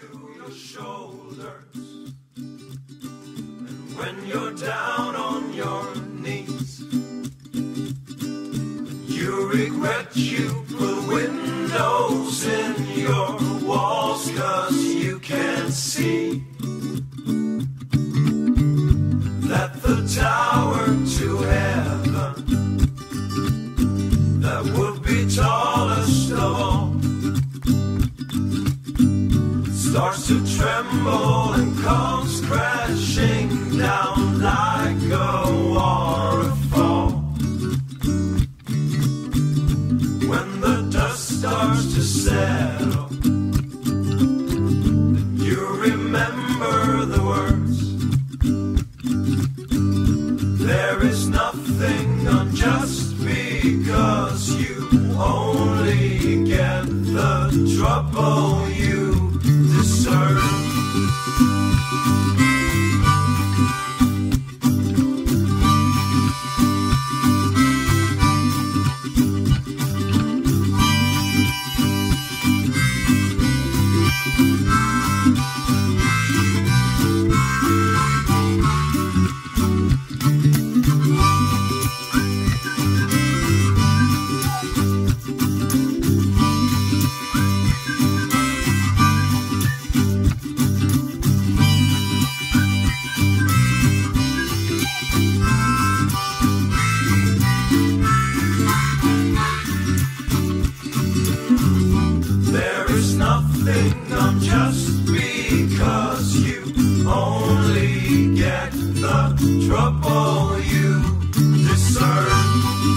to your shoulders. And when you're down on your knees, and you regret you put windows in your walls 'cause you can't see that the tower to heaven that would be tallest of all starts to tremble and comes crashing down like a waterfall. When the dust starts to settle, you remember the words, there is nothing unjust because you only get the trouble you deserve. Just because you only get the trouble you deserve.